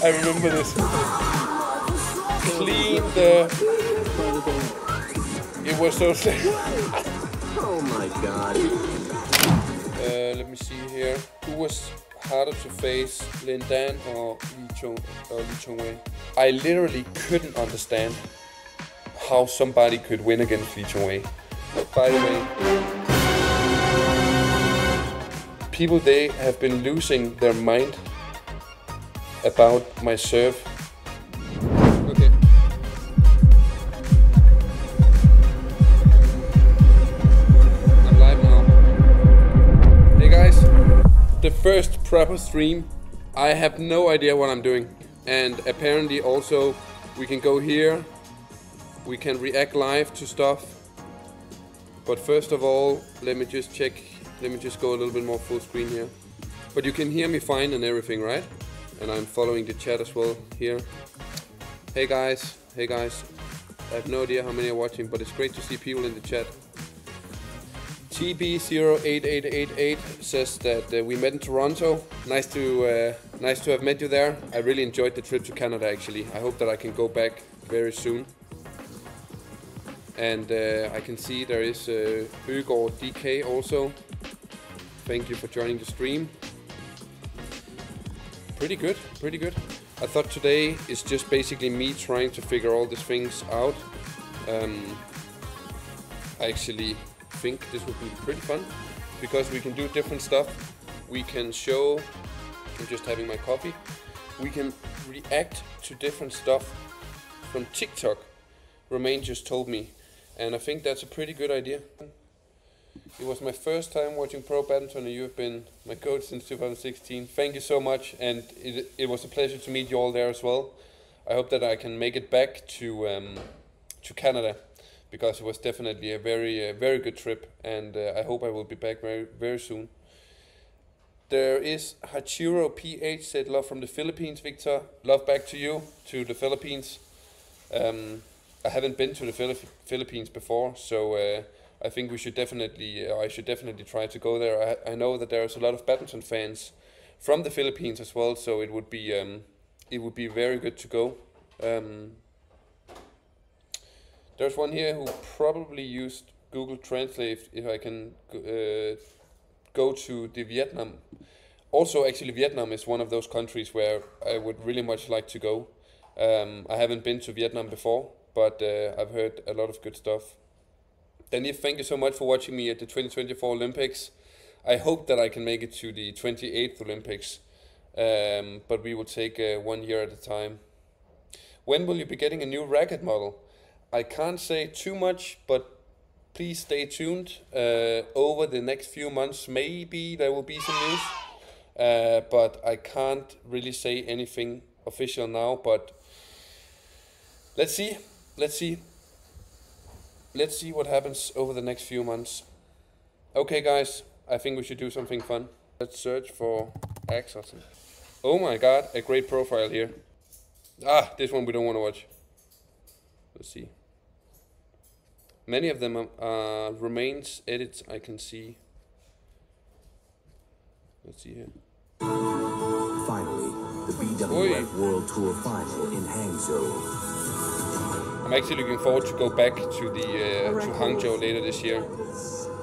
I remember this. Clean the... It was so sick. Oh my god. Let me see here. Who was harder to face, Lin Dan or Lee Chong Wei? I literally couldn't understand how somebody could win against Lee Chong Wei. By the way, people, they have been losing their mind about my serve. Okay. I'm live now. Hey guys, the first proper stream. I have no idea what I'm doing, and apparently also we can go here. We can react live to stuff, but first of all, let me just check, let me just go a little bit more full screen here. But you can hear me fine and everything, right? And I'm following the chat as well here. Hey guys, I have no idea how many are watching, but it's great to see people in the chat. TB08888 says that we met in Toronto. Nice to have met you there. I really enjoyed the trip to Canada actually. I hope that I can go back very soon. And I can see there is Øgaard DK also. Thank you for joining the stream. Pretty good, pretty good. I thought today is just basically me trying to figure all these things out. I actually think this would be pretty fun because we can do different stuff. We can show, I'm just having my coffee. We can react to different stuff from TikTok. Romain just told me. And I think that's a pretty good idea. It was my first time watching pro badminton, and you've been my coach since 2016. Thank you so much, and it was a pleasure to meet you all there as well. I hope that I can make it back to Canada, because it was definitely a very good trip, and I hope I will be back very soon. There is Hachiro PH said, love from the Philippines, Victor. Love back to you, to the Philippines. I haven't been to the Philippines before, so I think we should definitely, I should definitely try to go there. I know that there's a lot of badminton fans from the Philippines as well, so it would be very good to go. There's one here who probably used Google Translate if I can go to the Vietnam. Also, actually, Vietnam is one of those countries where I would really much like to go. I haven't been to Vietnam before, but I've heard a lot of good stuff. Danny, thank you so much for watching me at the 2024 Olympics. I hope that I can make it to the 28th Olympics, but we will take 1 year at a time. When will you be getting a new racket model? I can't say too much, but please stay tuned. Over the next few months, maybe there will be some news, but I can't really say anything official now, but let's see. Let's see. Let's see what happens over the next few months. Okay guys, I think we should do something fun. Let's search for Axelsen. Oh my god, a great profile here. Ah, this one we don't want to watch. Let's see. Many of them are Romain's edits I can see. Let's see here. Finally, the BWF World Tour Final in Hangzhou. I'm actually looking forward to go back to the to Hangzhou later this year.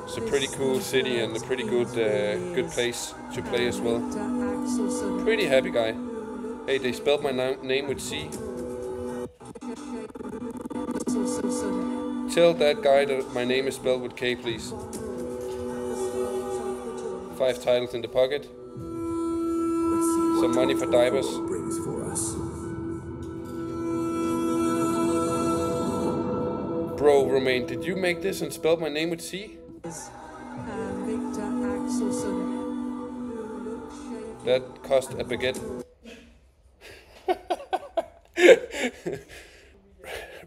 It's a pretty cool city and a pretty good good place to play as well. Pretty happy guy. Hey, they spelled my name with C. Tell that guy that my name is spelled with K, please. 5 titles in the pocket. Some money for divers. Bro, Romain, did you make this and spell my name with C? Viktor Axelsen. That cost a baguette.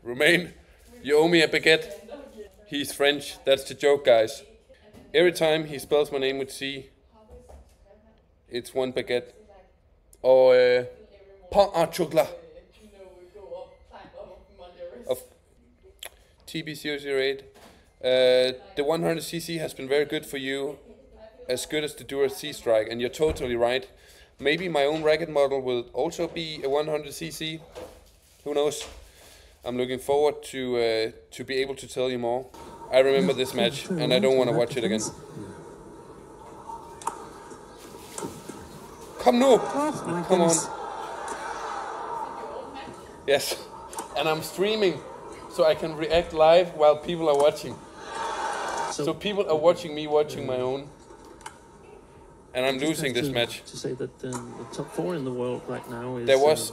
Romain, you owe me a baguette. He's French, that's the joke, guys. Every time he spells my name with C, it's one baguette. Or pain au chocolat. TB008, the 100cc has been very good for you, as good as the Dura C strike, and you're totally right. Maybe my own racket model will also be a 100cc. Who knows? I'm looking forward to be able to tell you more. I remember this match, and I don't want to watch it again. Come no! Come on. Yes. And I'm streaming, so I can react live while people are watching. So people are watching me watching my own. And I'm losing this match. To say that the top four in the world right now is...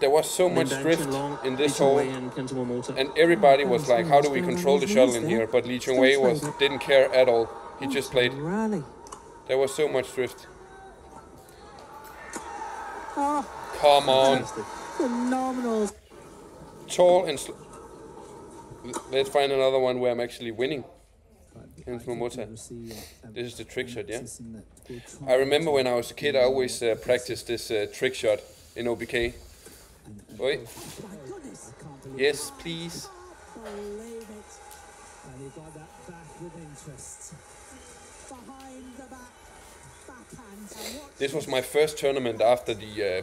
There was so much drift in this hole, and everybody was like, how do we control the shuttle in here? But Lee Chong Wei didn't care at all. He just played. There was so much drift. Come on. Phenomenal. Tall and slow. Let's find another one where I'm actually winning. This is the trick shot, yeah? I remember when I was a kid, I always practiced this trick shot in OBK. Oi. Yes, please. This was my first tournament after the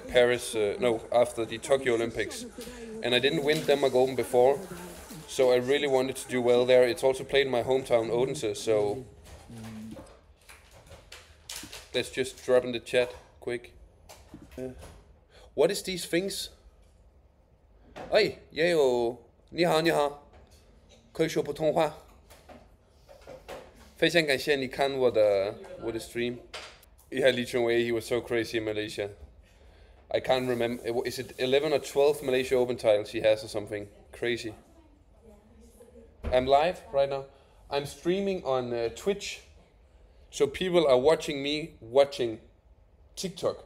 after the Tokyo Olympics, and I didn't win Denmark Open before, so I really wanted to do well there. It's also played in my hometown Odense, so let's just drop in the chat quick. What is these things? Hey, yo, ni hao, ni hao. Can you speak Cantonese? 非常感谢你看我的 stream. Yeah, Lee Chong Wei, he was so crazy in Malaysia. I can't remember. Is it 11 or 12 Malaysia Open titles he has or something? Crazy. I'm live right now. I'm streaming on Twitch, so people are watching me watching TikTok.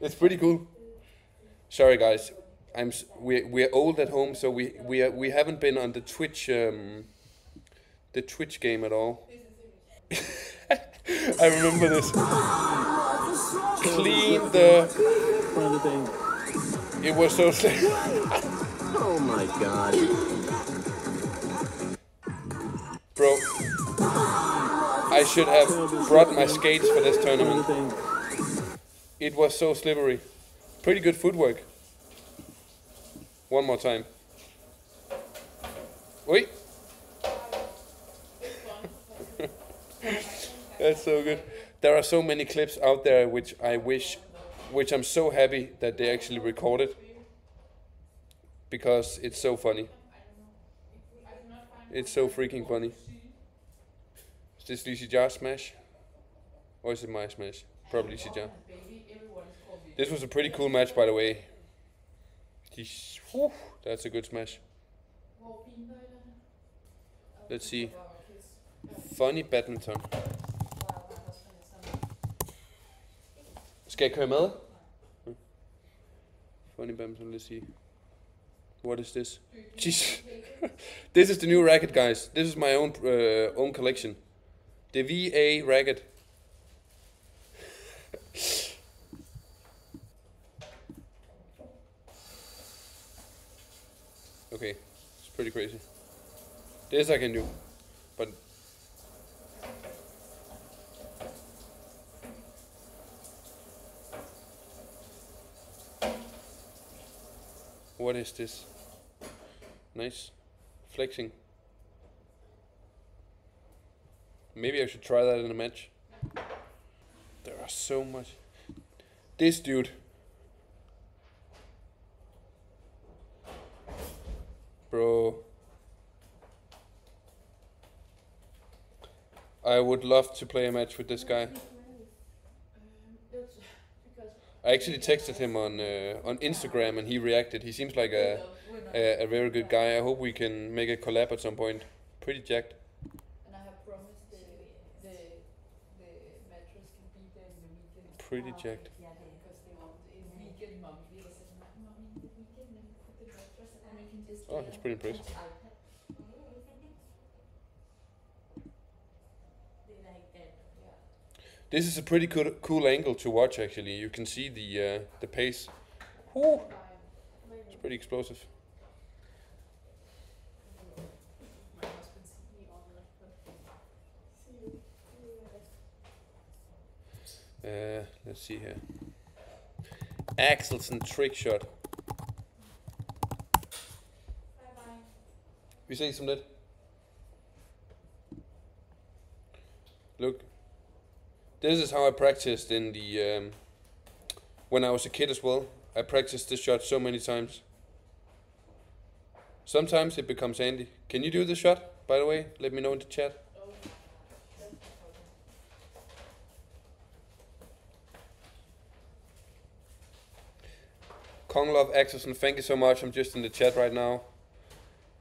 It's pretty cool. Sorry guys, we're old at home, so we haven't been on the Twitch game at all. I remember this. Clean the. It was so sick. Oh my god, bro! I should have brought my skates for this tournament. It was so slippery. Pretty good footwork. One more time. Wait. That's so good. There are so many clips out there which I'm so happy that they actually recorded, because it's so funny. It's so freaking funny. Is this Lizzie Jar smash? Or is it my smash? Probably Lizzie Jar. This was a pretty cool match, by the way. Whew, that's a good smash. Let's see. Funny badminton. Skal jeg køre med? Funny badminton, let's see. What is this? Jeez. This is the new racket, guys. This is my own own collection. The VA racket. Okay, it's pretty crazy. This I can do, but... What is this? Nice. Flexing. Maybe I should try that in a match. There are so much... This dude. Bro, I would love to play a match with this guy. I actually texted him on Instagram, and he reacted. He seems like a very good guy. I hope we can make a collab at some point. Pretty jacked. And I have promised the mattress can be there in the weekend. Pretty jacked. Oh, it's pretty impressive. This is a pretty cool angle to watch, actually. You can see the pace. Ooh, it's pretty explosive. Let's see here. Axelsen trick shot. Vi ses om lidt. Look, this is how I practiced in the when I was a kid as well. I practiced this shot so many times. Sometimes it becomes handy. Can you do this shot, by the way? Let me know in the chat. Konglov Axelsen, thank you so much. I'm just in the chat right now.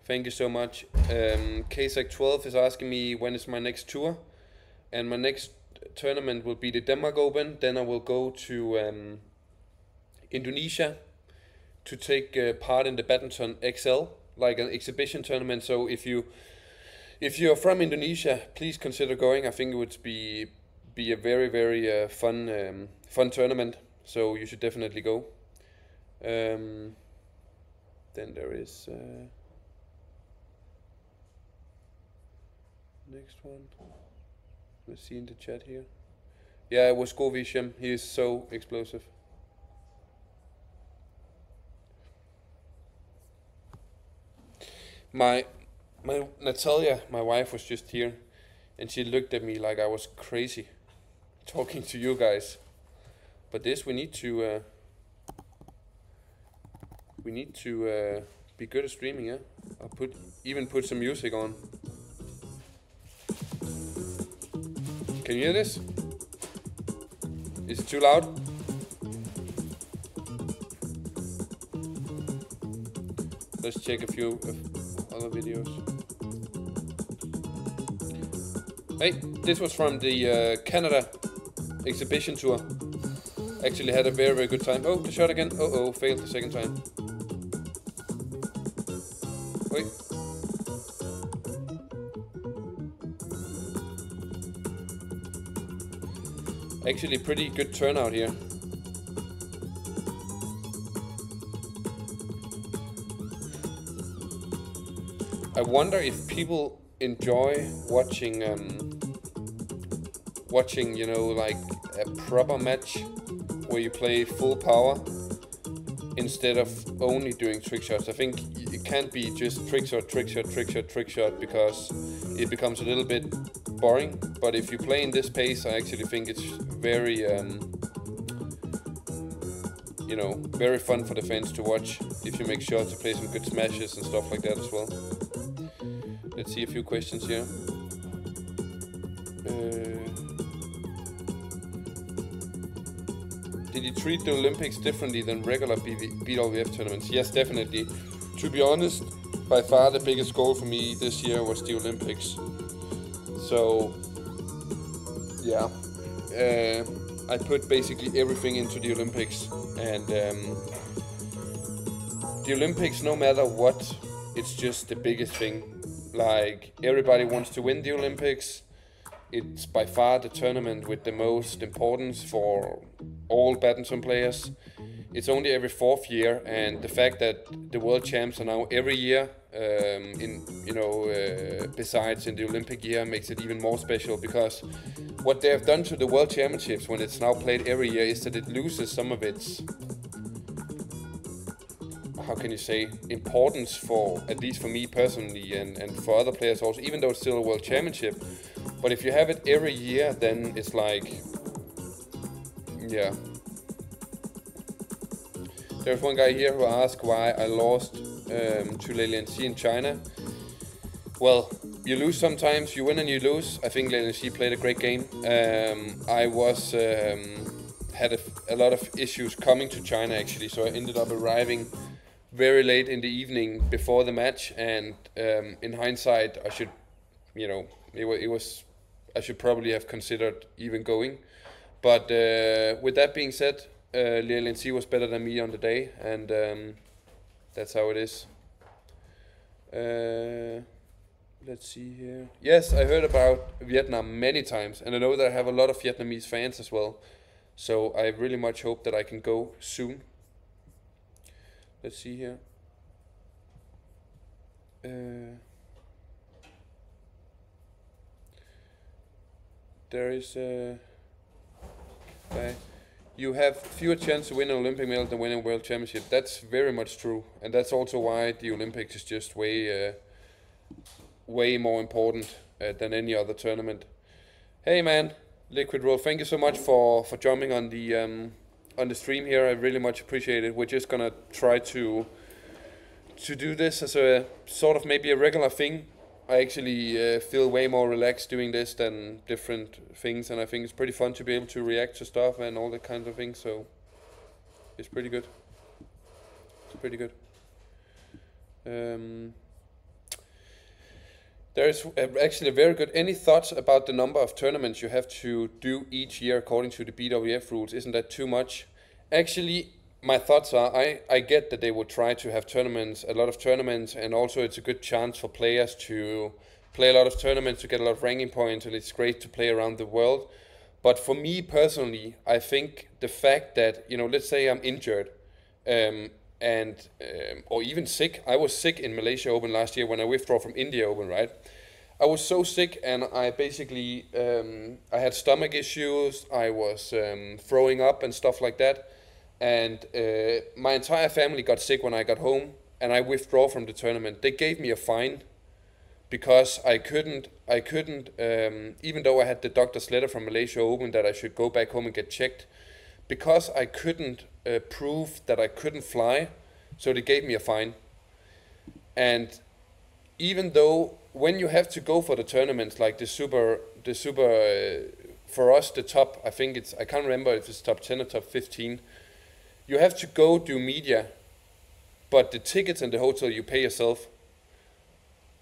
Thank you so much. KSAC12 is asking me when is my next tour. And my next tournament will be the Denmark Open. Then I will go to Indonesia to take part in the Badminton XL, like an exhibition tournament. So if you're from Indonesia, please consider going. I think it would be a very, very fun tournament. So you should definitely go. Then there is next one. Let's see in the chat here. Yeah, it was Govisham. He is so explosive. My Natalia, my wife, was just here, and she looked at me like I was crazy, talking to you guys. But this we need to be good at streaming, yeah. I'll put some music on. Can you hear this? Is it too loud? Let's check a few other videos. Hey, this was from the Canada exhibition tour. Actually had a very, very good time. Oh, the shot again. Uh-oh, failed the second time. Wait. Actually pretty good turnout here. I wonder if people enjoy watching you know, like a proper match where you play full power instead of only doing trick shots. I think it can't be just trick shot because it becomes a little bit boring. But if you play in this pace, I actually think it's very, you know, very fun for the fans to watch. If you make sure to play some good smashes and stuff like that as well. Let's see a few questions here. Did you treat the Olympics differently than regular BWF tournaments? Yes, definitely. To be honest, by far the biggest goal for me this year was the Olympics. So, yeah, I put basically everything into the Olympics, and the Olympics, no matter what, it's just the biggest thing. Like, everybody wants to win the Olympics. It's by far the tournament with the most importance for all badminton players. It's only every fourth year, and the fact that the world champs are now every year, besides in the Olympic year, makes it even more special, because what they have done to the world championships when it's now played every year is that it loses some of its, how can you say, importance, for at least for me personally, and for other players also, even though it's still a world championship. But if you have it every year, then it's like, yeah. There's one guy here who asked why I lost to Lei Lanxi in China. Well, you lose sometimes, you win and you lose. I think Lei Lanxi played a great game. I was had a lot of issues coming to China actually, so I ended up arriving very late in the evening before the match. And in hindsight, I should, you know, I should probably have considered even going. But with that being said, Lei Lanxi was better than me on the day, and that's how it is. Let's see here. Yes, I heard about Vietnam many times, and I know that I have a lot of Vietnamese fans as well. So I really much hope that I can go soon. Let's see here. There is a... you have fewer chance to win an Olympic medal than winning a world championship. That's very much true, and that's also why the Olympics is just way more important than any other tournament. Hey man, Liquid Roll, thank you so much for jumping on the stream here. I really much appreciate it. We're just gonna try to do this as a sort of maybe a regular thing. I actually feel way more relaxed doing this than different things, and I think it's pretty fun to be able to react to stuff and all that kind of things, so it's pretty good. It's pretty good. There's actually a very good... Any thoughts about the number of tournaments you have to do each year according to the BWF rules? Isn't that too much? Actually, my thoughts are, I get that they would try to have tournaments, a lot of tournaments, and also it's a good chance for players to play a lot of tournaments to get a lot of ranking points, and it's great to play around the world. But for me personally, I think the fact that, you know, let's say I'm injured or even sick. I was sick in Malaysia Open last year when I withdrew from India Open, right? I was so sick, and I basically, I had stomach issues, I was throwing up and stuff like that. And my entire family got sick when I got home, and I withdrew from the tournament. They gave me a fine because I couldn't, even though I had the doctor's letter from Malaysia Open that I should go back home and get checked, because I couldn't prove that I couldn't fly, so they gave me a fine. And even though when you have to go for the tournaments, like the super, for us the top, I think it's, I can't remember if it's top 10 or top 15, you have to go do media, but the tickets and the hotel you pay yourself,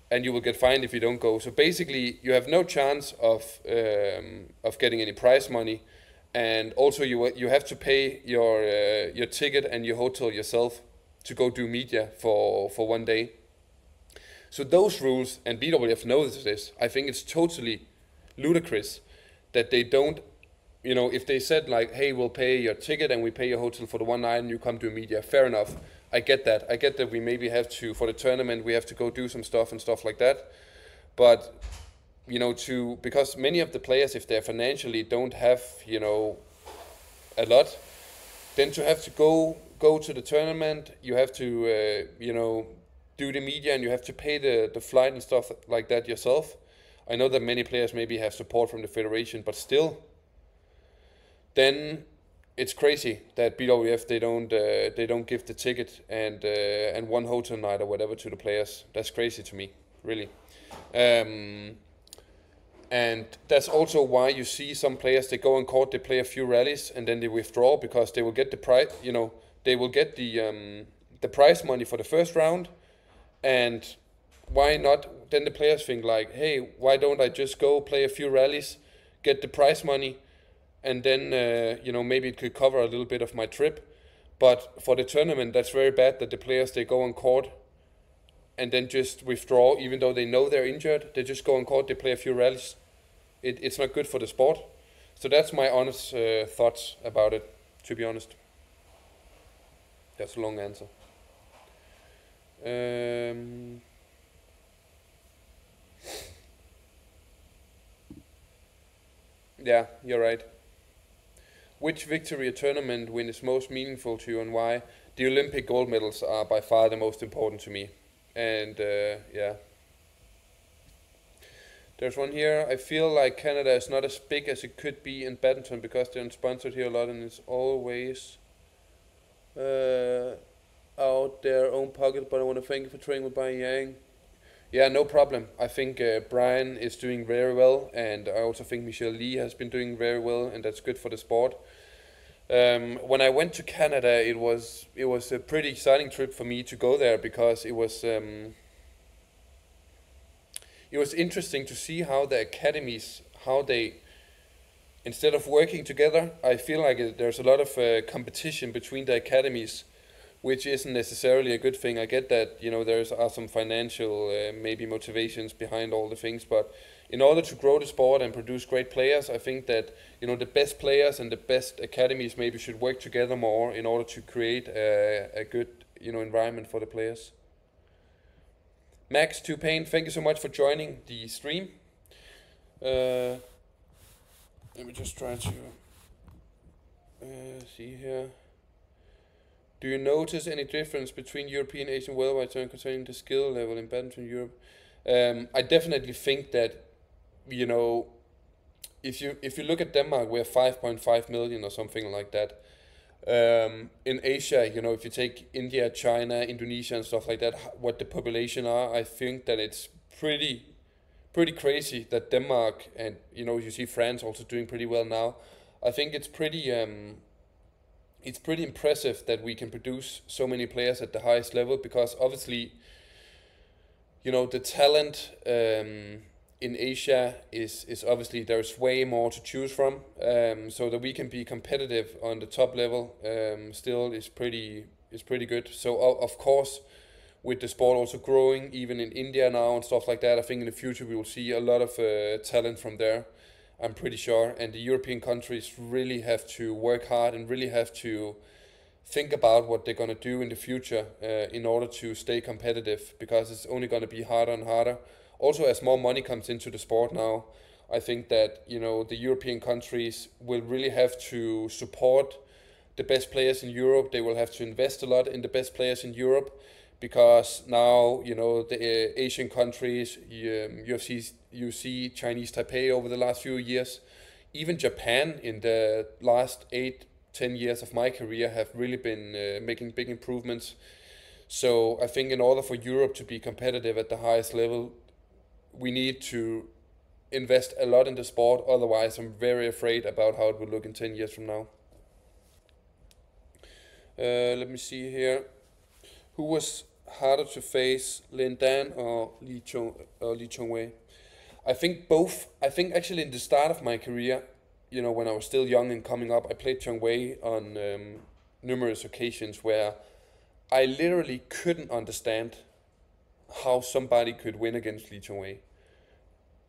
and you will get fined if you don't go. So basically, you have no chance of getting any prize money, and also you have to pay your ticket and your hotel yourself to go do media for one day. So those rules, and BWF knows this. I think it's totally ludicrous that they don't. You know, if they said like, hey, we'll pay your ticket and we pay your hotel for the one night and you come to media, fair enough. I get that. I get that we maybe have to, for the tournament, we have to go do some stuff and stuff like that. But, you know, because many of the players, if they're financially don't have, you know, a lot, then to have to go to the tournament, you have to, you know, do the media and you have to pay the flight and stuff like that yourself. I know that many players maybe have support from the federation, but still, then it's crazy that BWF they don't give the ticket and one hotel night or whatever to the players. That's crazy to me, really. And that's also why you see some players, they go on court, they play a few rallies, and then they withdraw because they will get the prize. You know, they will get the prize money for the first round, and why not? Then the players think like, hey, why don't I just go play a few rallies, get the prize money? And then, you know, maybe it could cover a little bit of my trip. But for the tournament, that's very bad that the players, they go on court and then just withdraw, even though they know they're injured. They just go on court, they play a few rallies. It's not good for the sport. So that's my honest thoughts about it, to be honest. That's a long answer. Yeah, you're right. Which victory or tournament win is most meaningful to you and why? The Olympic gold medals are by far the most important to me. And yeah. There's one here. I feel like Canada is not as big as it could be in badminton because they're sponsored here a lot and it's always out their own pocket. But I want to thank you for training with Bai Yang. Yeah, no problem. I think Brian is doing very well, and I also think Michelle Lee has been doing very well, and that's good for the sport. When I went to Canada, it was a pretty exciting trip for me to go there because it was interesting to see how the academies, how they, instead of working together, I feel like there's a lot of competition between the academies, which isn't necessarily a good thing. I get that, you know, there are some financial maybe motivations behind all the things, but in order to grow the sport and produce great players, I think that, you know, the best players and the best academies maybe should work together more in order to create a good, you know, environment for the players. Max Tupain, thank you so much for joining the stream. Let me just try to... See here. Do you notice any difference between European, Asian, worldwide term concerning the skill level in badminton Europe? I definitely think that, you know, if you look at Denmark, we're 5.5 million or something like that. In Asia, you know, if you take India, China, Indonesia and stuff like that, what the population are, I think that it's pretty crazy that Denmark, and you know, you see France also doing pretty well now. I think it's pretty impressive that we can produce so many players at the highest level, because obviously, you know, the talent in Asia is obviously, there's way more to choose from, so that we can be competitive on the top level still is pretty good. So of course, with the sport also growing even in India now and stuff like that, I think in the future we will see a lot of talent from there, I'm pretty sure. And the European countries really have to work hard and really have to think about what they're going to do in the future in order to stay competitive, because it's only going to be harder and harder. Also, as more money comes into the sport now, I think that, you know, the European countries will really have to support the best players in Europe. They will have to invest a lot in the best players in Europe, because now, you know, the Asian countries, you see Chinese Taipei over the last few years, even Japan in the last 8-10 years of my career have really been making big improvements. So I think in order for Europe to be competitive at the highest level, we need to invest a lot in the sport. Otherwise, I'm very afraid about how it would look in 10 years from now. Let me see here. Who was harder to face, Lin Dan or Lee Chong Wei? I think both. I think actually in the start of my career, you know, when I was still young and coming up, I played Chong Wei on numerous occasions where I literally couldn't understand how somebody could win against Lee Chong Wei,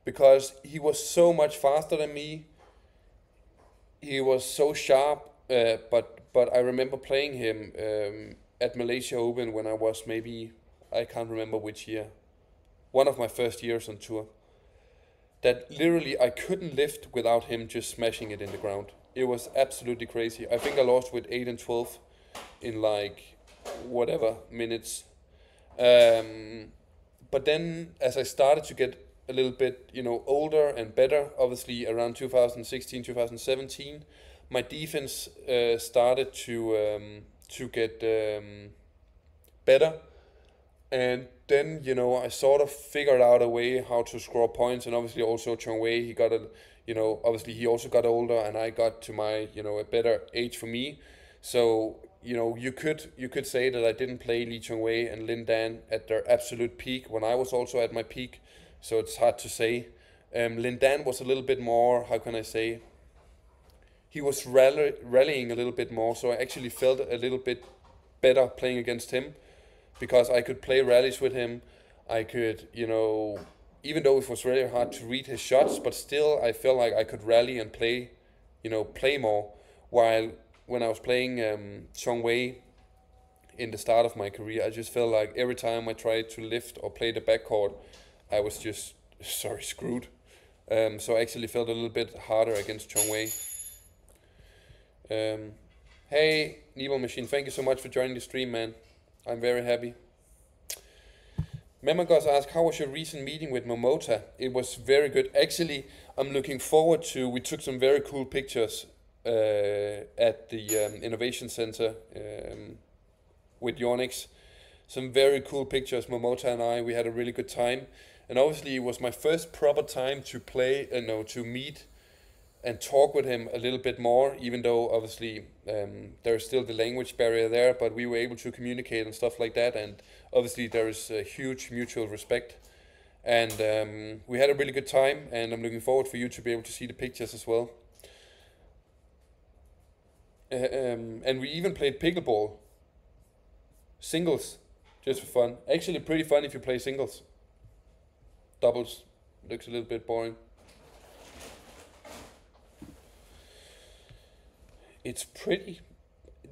because he was so much faster than me. He was so sharp, but I remember playing him at Malaysia Open when I was maybe, I can't remember which year, one of my first years on tour, that literally I couldn't lift without him just smashing it in the ground. It was absolutely crazy. I think I lost with 8 and 12 in like whatever minutes. But then as I started to get a little bit, you know, older and better, obviously around 2016, 2017, my defense started to get better, and then, you know, I sort of figured out a way how to score points. And obviously also Chong Wei, he got a, you know, obviously he also got older, and I got to my, you know, a better age for me. So, you know, you could say that I didn't play Lee Chong Wei and Lin Dan at their absolute peak when I was also at my peak, so it's hard to say. Lin Dan was a little bit more, how can I say, he was rallying a little bit more, so I actually felt a little bit better playing against him, because I could play rallies with him. I could, you know, even though it was really hard to read his shots, but still I felt like I could rally and play, you know, play more. While when I was playing Chong Wei in the start of my career, I just felt like every time I tried to lift or play the backcourt, I was just, sorry, screwed. So I actually felt a little bit harder against Chong Wei. Hey, Nebo Machine, thank you so much for joining the stream, man. I'm very happy. Memagos asked, how was your recent meeting with Momota? It was very good. Actually, I'm looking forward to, we took some very cool pictures at the Innovation Center with Yonex. Some very cool pictures, Momota and I. We had a really good time, and obviously it was my first proper time to play, to meet and talk with him a little bit more, even though obviously there's still the language barrier there, but we were able to communicate and stuff like that, and obviously there is a huge mutual respect, and we had a really good time, and I'm looking forward for you to be able to see the pictures as well. And we even played pickleball singles just for fun. Actually pretty fun if you play singles. Doubles looks a little bit boring. It's pretty,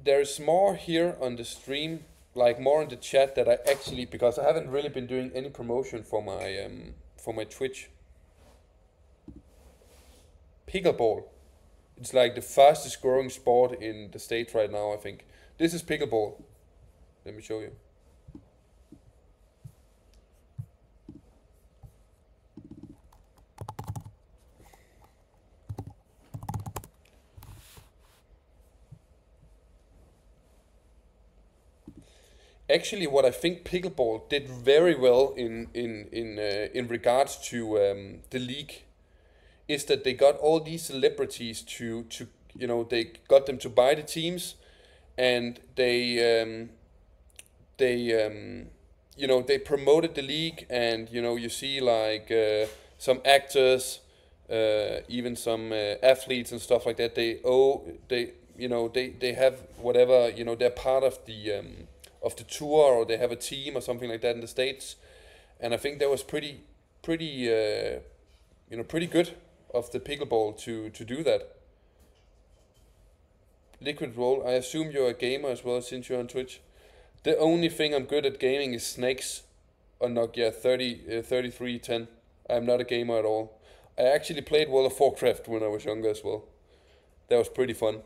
there's more here on the stream, like more in the chat, that I actually, because I haven't really been doing any promotion for my Twitch. Pickleball, It's like the fastest growing sport in the States right now, I think. This is pickleball. Let me show you. Actually, what I think pickleball did very well in regards to the league is that they got all these celebrities to you know, they got them to buy the teams, and they you know, they promoted the league, and you know, you see like some actors, even some athletes and stuff like that. They have whatever, you know, they're part of the tour, or they have a team or something like that in the States. And I think that was pretty good of the pickleball to do that. Liquid Roll, I assume you're a gamer as well since you're on Twitch. The only thing I'm good at gaming is snakes on Nokia 3310. I'm not a gamer at all. I actually played World of Warcraft when I was younger as well. That was pretty fun.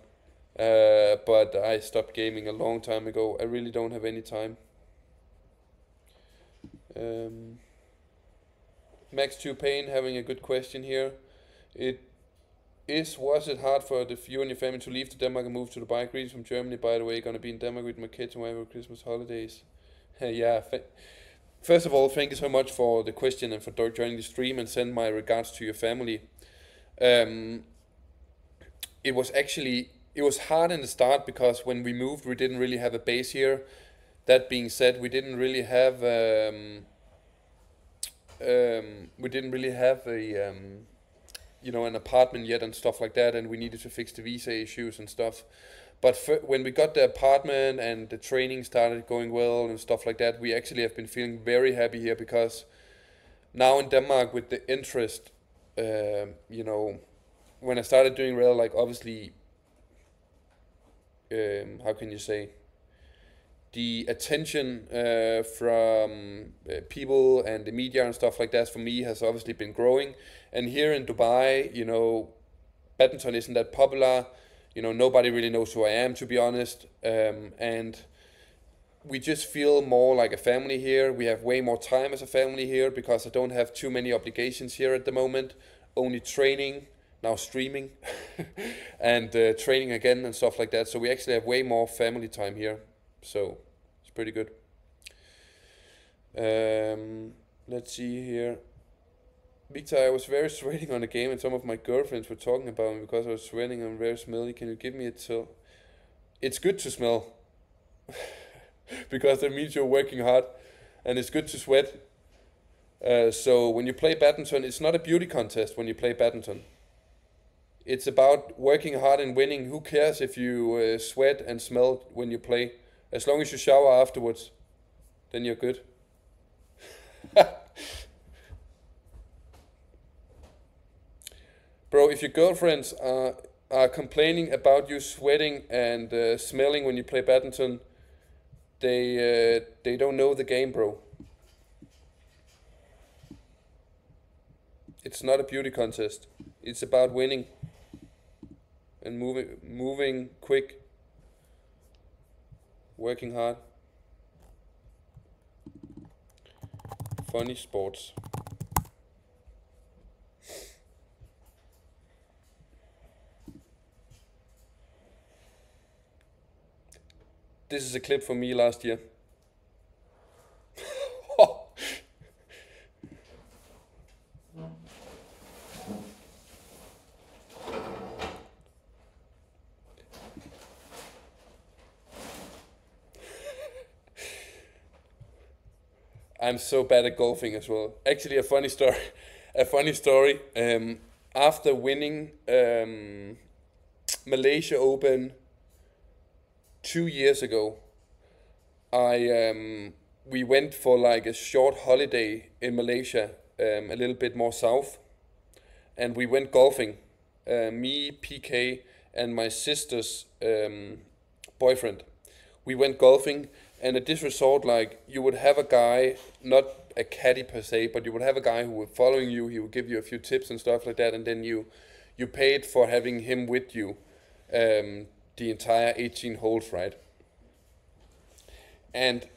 But I stopped gaming a long time ago. I really don't have any time. Max Tupain having a good question here. Was it hard for you and your family to leave to Denmark and move to Dubai? Greetings from Germany, by the way. Gonna be in Denmark with my kids over Christmas holidays. Yeah. First of all, thank you so much for the question and for joining the stream, and send my regards to your family. It was hard in the start because when we moved, we didn't really have a base here. That being said, we didn't really have you know, an apartment yet and stuff like that, and we needed to fix the visa issues and stuff. But when we got the apartment and the training started going well and stuff like that, we actually have been feeling very happy here, because now in Denmark with the interest, you know, when I started doing rail, like obviously. How can you say, the attention from people and the media and stuff like that for me has obviously been growing. And here in Dubai, you know, badminton isn't that popular. You know, nobody really knows who I am, to be honest. And we just feel more like a family here. We have way more time as a family here because I don't have too many obligations here at the moment. Only training. Now streaming and training again and stuff like that. So we actually have way more family time here. So it's pretty good. Let's see here. Victor, I was very sweating on the game, and some of my girlfriends were talking about me because I was sweating and very smelly. Can you give me a till? It's good to smell because that means you're working hard, and it's good to sweat. So when you play badminton, it's not a beauty contest when you play badminton. It's about working hard and winning. Who cares if you sweat and smell when you play? As long as you shower afterwards, then you're good. Bro, if your girlfriends are complaining about you sweating and smelling when you play badminton, they don't know the game, bro. It's not a beauty contest. It's about winning. And moving quick, working hard. Funny sports. This is a clip from me last year. I'm so bad at golfing as well. Actually, a funny story. After winning Malaysia Open 2 years ago, we went for like a short holiday in Malaysia, a little bit more south, and we went golfing. Me, PK, and my sister's boyfriend. We went golfing. And at this resort, like, you would have a guy, not a caddy per se, but you would have a guy who would follow you, he would give you a few tips and stuff like that, and then you you paid for having him with you the entire 18 holes, right? And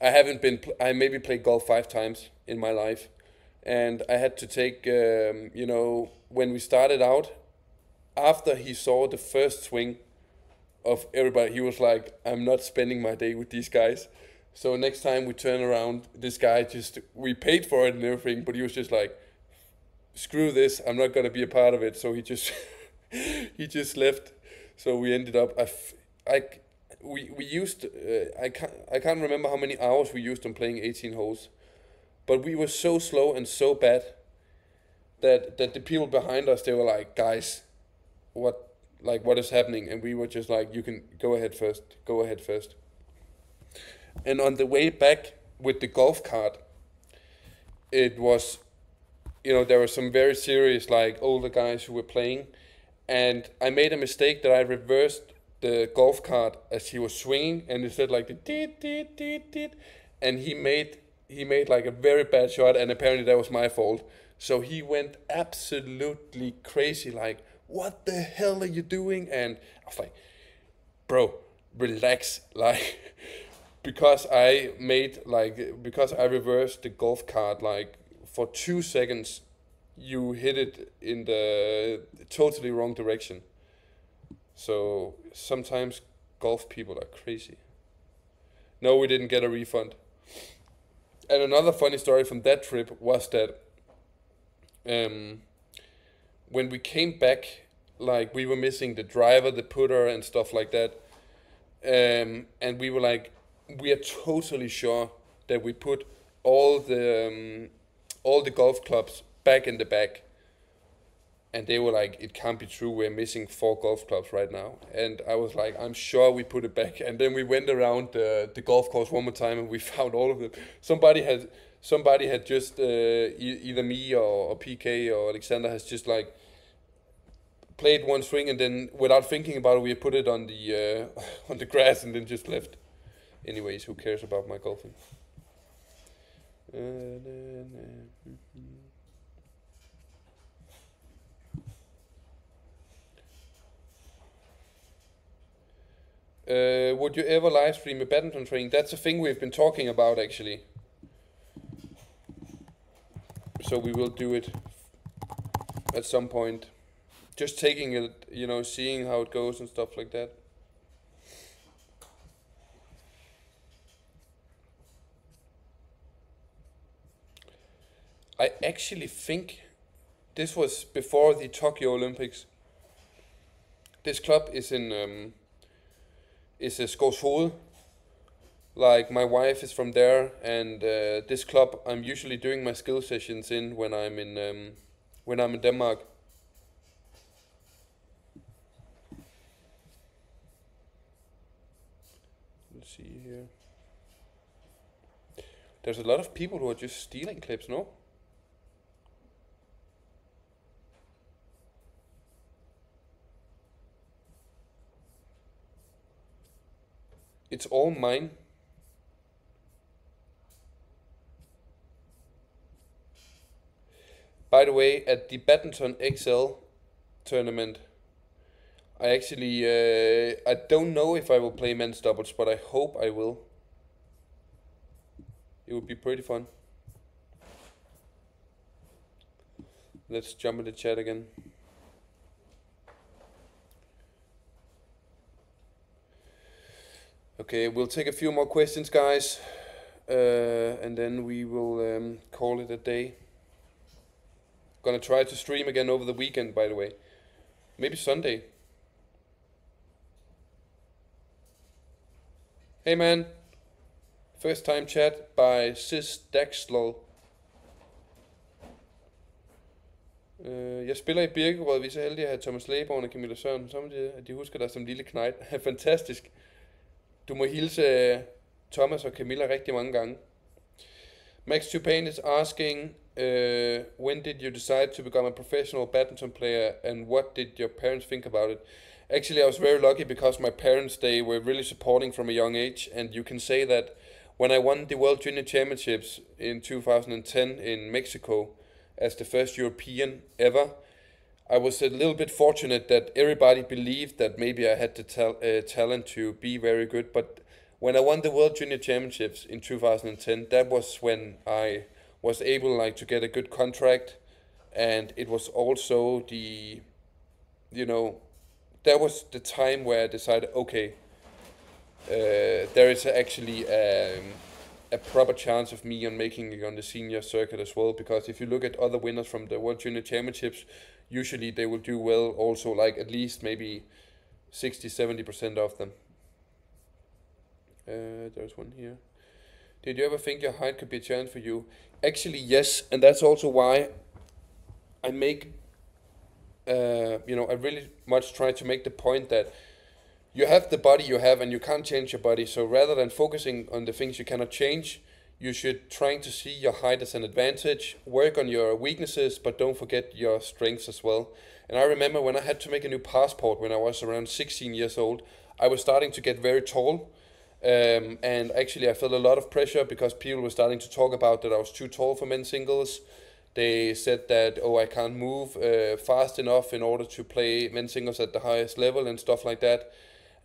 I haven't been, I maybe played golf 5 times in my life. And I had to take, you know, when we started out, after he saw the first swing of everybody, he was like, I'm not spending my day with these guys. So next time we turn around, this guy just, we paid for it and everything, but he was just like, screw this, I'm not going to be a part of it. So he just, he just left. So we ended up, we used, I can't remember how many hours we used on playing 18 holes, but we were so slow and so bad that, the people behind us, they were like, guys, what is happening? And we were just like, you can go ahead first, go ahead first. And on the way back with the golf cart, it was, you know, there were some very serious, like, older guys who were playing. And I made a mistake that I reversed the golf cart as he was swinging, and it said like the deet, deet, deet, deet. And he made like a very bad shot, and apparently that was my fault. So he went absolutely crazy, like, what the hell are you doing? And I was like, bro, relax, like, because I made, like, because I reversed the golf cart, like, for 2 seconds, you hit it in the totally wrong direction. So sometimes golf people are crazy. No, we didn't get a refund. And another funny story from that trip was that when we came back, like, we were missing the driver, the putter, and stuff like that. And we were like, we are totally sure that we put all the golf clubs back in the bag. And they were like, it can't be true, we're missing 4 golf clubs right now. And I was like, I'm sure we put it back. And then we went around the golf course one more time, and we found all of them. Somebody had just, either me or PK or Alexander has just, like, played one swing, and then without thinking about it, we put it on the grass and then just left. Anyways, who cares about my golfing? Would you ever live stream a badminton training? That's a thing we've been talking about, actually. So we will do it at some point. Just taking it, you know, seeing how it goes and stuff like that. I actually think this was before the Tokyo Olympics. This club is in... is Skovshoved. Like, my wife is from there, and this club I'm usually doing my skill sessions in when I'm in Denmark. Let's see here. There's a lot of people who are just stealing clips, no? It's all mine. By the way, at the Badminton XL tournament, I actually, I don't know if I will play men's doubles, but I hope I will. It would be pretty fun. Let's jump in the chat again. Okay, we'll take a few more questions, guys, and then we will call it a day. Gonna try to stream again over the weekend, by the way. Maybe Sunday. Hey, man. First time chat by Sis Daxlow. Jeg spiller i Birkerød. Vi er så heldige at have Thomas Læborn og Camilla Søren. Samtidig, at de husker dig som lille knejt. Fantastisk. Du må hilse Thomas og Camilla rigtig mange gange. Max Tupain is asking, when did you decide to become a professional badminton player, and what did your parents think about it? Actually, I was very lucky because my parents, they were really supporting from a young age, and you can say that when I won the World Junior Championships in 2010 in Mexico as the first European ever, I was a little bit fortunate that everybody believed that maybe I had the talent to be very good. But when I won the World Junior Championships in 2010, that was when I was able to get a good contract. And it was also the, that was the time where I decided, okay, there is actually a proper chance of me on making it on the senior circuit as well. Because if you look at other winners from the World Junior Championships, usually they will do well also, like at least maybe 60–70% of them. There's one here. Did you ever think your height could be a challenge for you? Actually, yes, and that's also why I make, I really much try to make the point that you have the body you have and you can't change your body. So rather than focusing on the things you cannot change, you should try to see your height as an advantage, work on your weaknesses, but don't forget your strengths as well. And I remember when I had to make a new passport when I was around 16 years old, I was starting to get very tall. And actually I felt a lot of pressure because people were starting to talk about that I was too tall for men's singles. They said that, oh, I can't move fast enough in order to play men's singles at the highest level and stuff like that.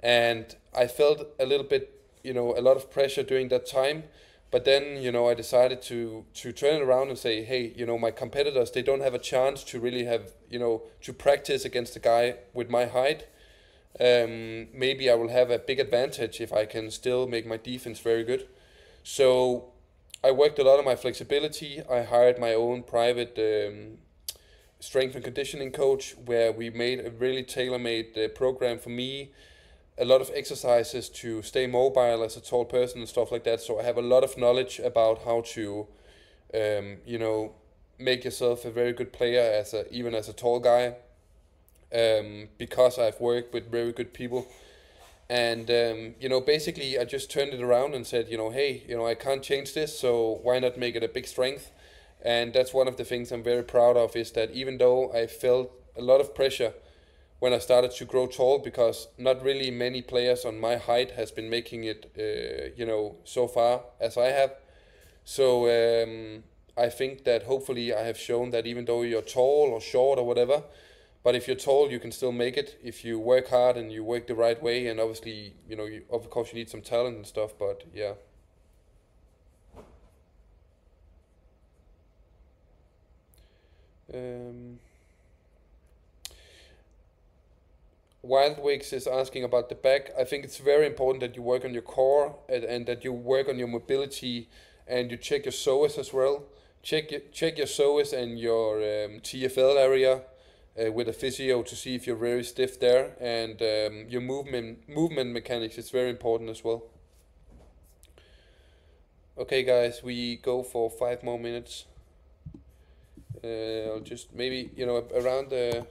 And I felt a little bit, a lot of pressure during that time. But then, I decided to turn it around and say, hey, my competitors, they don't have a chance to really have, to practice against a guy with my height. Maybe I will have a big advantage if I can still make my defense very good. So I worked a lot on my flexibility. I hired my own private strength and conditioning coach where we made a really tailor-made program for me. A lot of exercises to stay mobile as a tall person and stuff like that. So I have a lot of knowledge about how to, make yourself a very good player as even as a tall guy, because I've worked with very good people. And, basically I just turned it around and said, hey, I can't change this, so why not make it a big strength? And that's one of the things I'm very proud of, is that even though I felt a lot of pressure when I started to grow tall, because not really many players on my height has been making it, so far as I have. So I think that hopefully I have shown that even though you're tall or short or whatever, but if you're tall, you can still make it if you work hard and you work the right way. And obviously, of course you need some talent and stuff, but yeah. Wildwigs is asking about the back. I think it's very important that you work on your core and that you work on your mobility and you check your psoas as well. Check your psoas and your TFL area with a physio to see if you're very stiff there. And your movement mechanics is very important as well. Okay, guys, we go for 5 more minutes. I'll just maybe around the.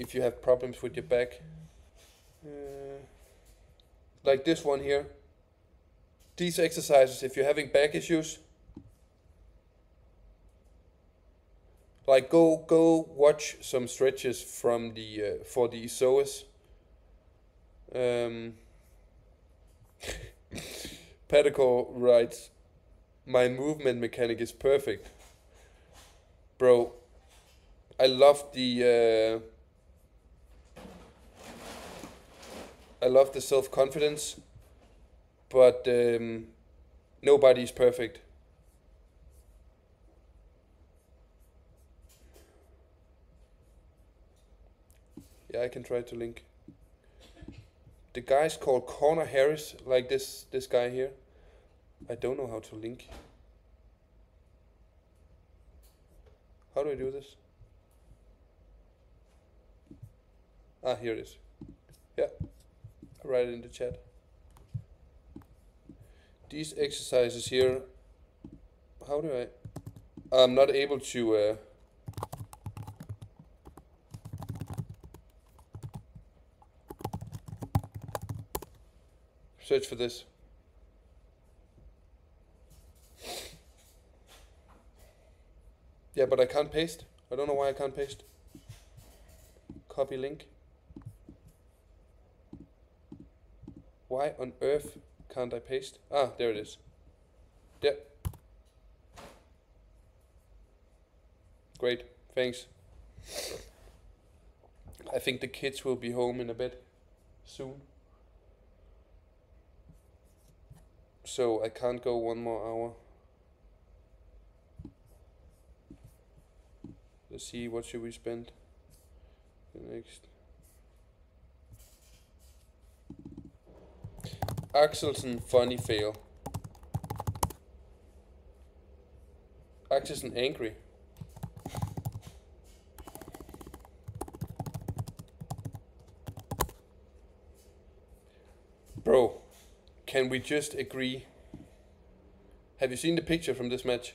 If you have problems with your back, like this one here, these exercises, if you're having back issues, like go watch some stretches from the for the psoas. Pedico writes, my movement mechanic is perfect, bro. I love the self-confidence, but nobody's perfect. Yeah, I can try to link. The guy's called Connor Harris, like this guy here. I don't know how to link. How do I do this? Ah, here it is. Yeah. Write it in the chat. These exercises here, how do I? I'm not able to. Search for this. Yeah, but I can't paste. I don't know why I can't paste. Copy link. Why on earth can't I paste? Ah, there it is. There. great, thanks. I think the kids will be home in a bit soon, so I can't go 1 more hour. Let's see, what should we spend the next? Axelsen funny fail. Axelsen angry. Bro, can we just agree? Have you seen the picture from this match?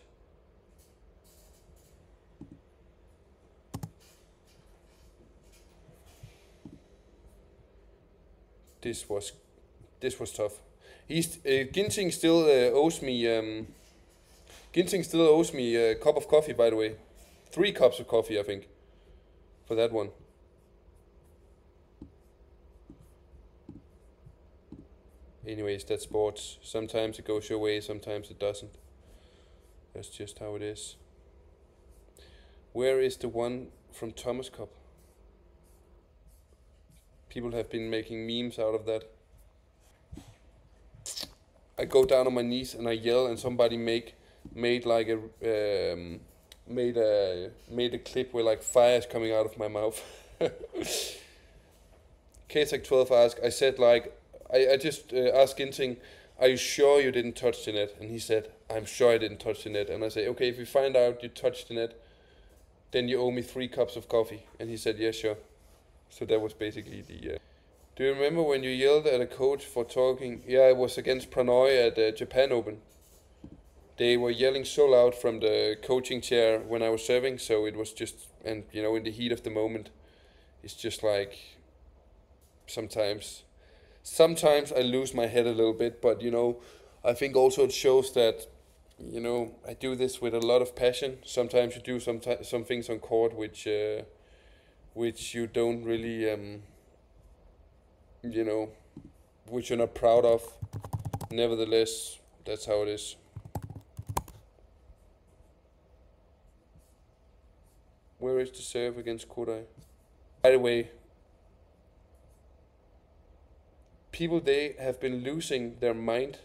This was tough. Ginting still owes me. Ginting still owes me a cup of coffee, by the way. 3 cups of coffee, I think, for that one. Anyways, that's sports. Sometimes it goes your way, sometimes it doesn't. That's just how it is. Where is the one from Thomas Cup? People have been making memes out of that. I go down on my knees and I yell, and somebody made a clip where like fire is coming out of my mouth. KTech 12 asked, I said like, I just asked Ginting, are you sure you didn't touch the net? And he said, I'm sure I didn't touch the net. And I say, okay, if we find out you touched the net, then you owe me 3 cups of coffee. And he said, yeah, sure. So that was basically the... Do you remember when you yelled at a coach for talking? Yeah, it was against Pranoy at the Japan Open. They were yelling so loud from the coaching chair when I was serving, so it was just... And, you know, in the heat of the moment, it's just like... Sometimes I lose my head a little bit, but you know, I think also it shows that, you know, I do this with a lot of passion. Sometimes you do some things on court which you don't really, you know, which you're not proud of. Nevertheless, that's how it is. Where is the serve against Kodai? By the way, people, they have been losing their mind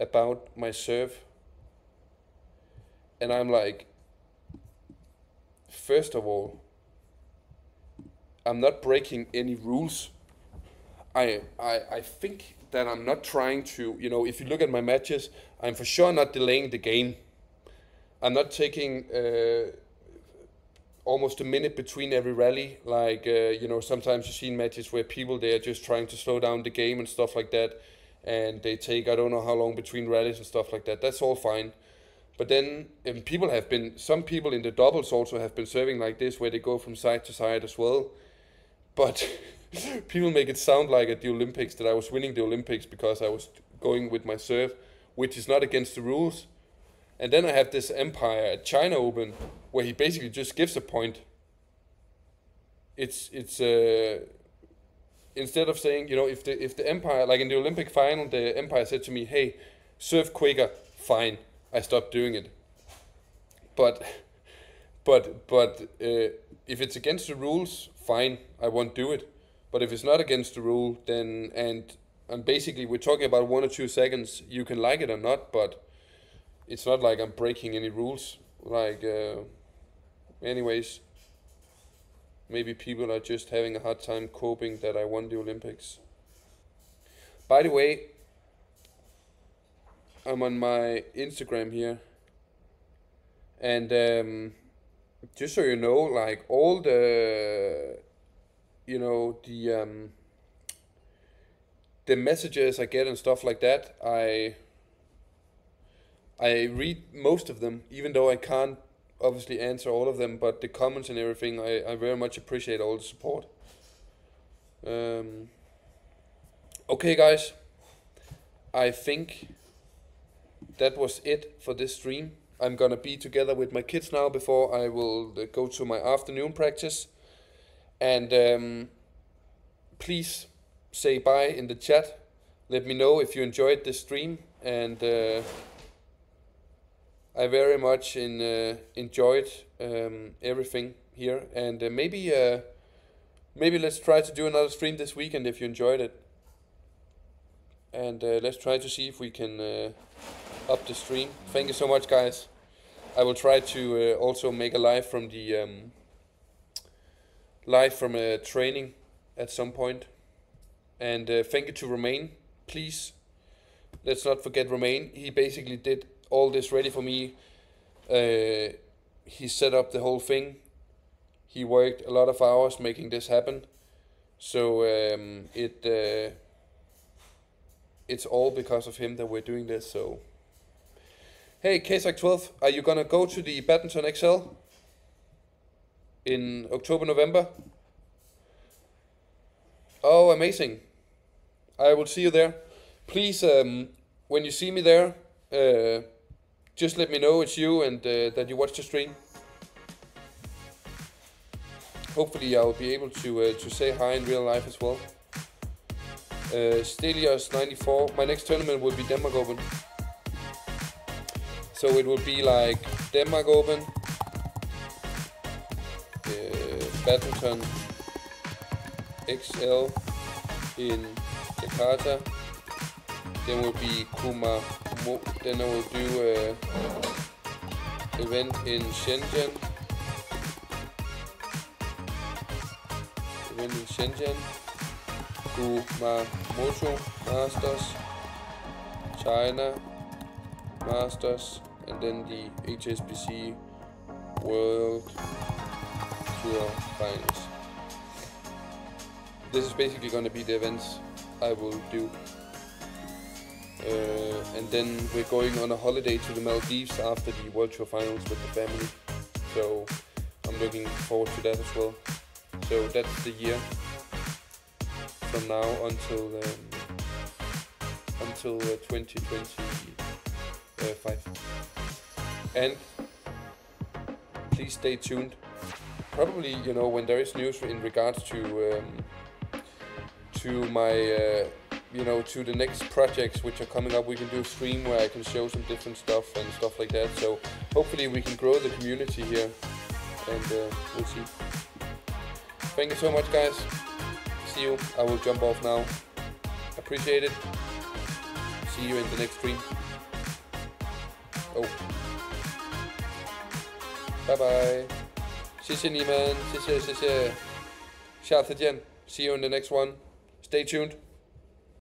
about my serve, and I'm like, first of all, I'm not breaking any rules. I think that I'm not trying to, you know, if you look at my matches, I'm for sure not delaying the game. I'm not taking almost a minute between every rally, like, you know, sometimes you see in matches where people, they are just trying to slow down the game and stuff like that, and they take, I don't know how long between rallies and stuff like that. That's all fine. But then people have been, some people in the doubles also have been serving like this, where they go from side to side as well. But people make it sound like at the Olympics that I was winning the Olympics because I was going with my serve, which is not against the rules. And then I have this empire at China Open, where he basically just gives a point. It's instead of saying, you know, if the empire, like in the Olympic final, the empire said to me, hey, serve quicker, fine, I stopped doing it. But if it's against the rules, fine, I won't do it. But if it's not against the rule, then and basically we're talking about 1 or 2 seconds. You can like it or not, but it's not like I'm breaking any rules. Like, anyways, maybe people are just having a hard time coping that I won the Olympics. By the way, I'm on my Instagram here, and just so you know, like all the, you know, the messages I get and stuff like that, I read most of them, even though I can't obviously answer all of them, but the comments and everything, I very much appreciate all the support. Okay, guys, I think that was it for this stream. I'm gonna be together with my kids now before I will go to my afternoon practice. And please say bye in the chat. Let me know if you enjoyed this stream, and I very much enjoyed everything here, and maybe let's try to do another stream this weekend if you enjoyed it, and let's try to see if we can up the stream. Thank you so much, guys. I will try to also make a live from the a training at some point. And thank you to Romain. Please, let's not forget Romain. He basically did all this ready for me. He set up the whole thing. He worked a lot of hours making this happen. So it's all because of him that we're doing this. So hey, KSAC 12, are you gonna go to the Badminton XL in October, November? Oh, amazing! I will see you there. Please, when you see me there, just let me know it's you and that you watch the stream. Hopefully, I will be able to say hi in real life as well. Stelios 94. My next tournament will be Denmark Open, so it will be like Denmark Open, Badminton XL in Jakarta. Then will be then I will do an event in Shenzhen. Kumamoto Masters, China Masters, and then the HSBC World Tour Finals. This is basically going to be the events I will do. And then we're going on a holiday to the Maldives after the World Tour Finals with the family. So I'm looking forward to that as well. So that's the year from now until 2025. And please stay tuned. Probably, you know, when there is news in regards to my, you know, to the next projects which are coming up, we can do a stream where I can show some different stuff and stuff like that. So hopefully we can grow the community here, and we'll see. Thank you so much, guys. See you. I will jump off now. Appreciate it. See you in the next stream. Oh. Bye bye. 谢谢你们，谢谢，下次见，see you in the next one, stay tuned.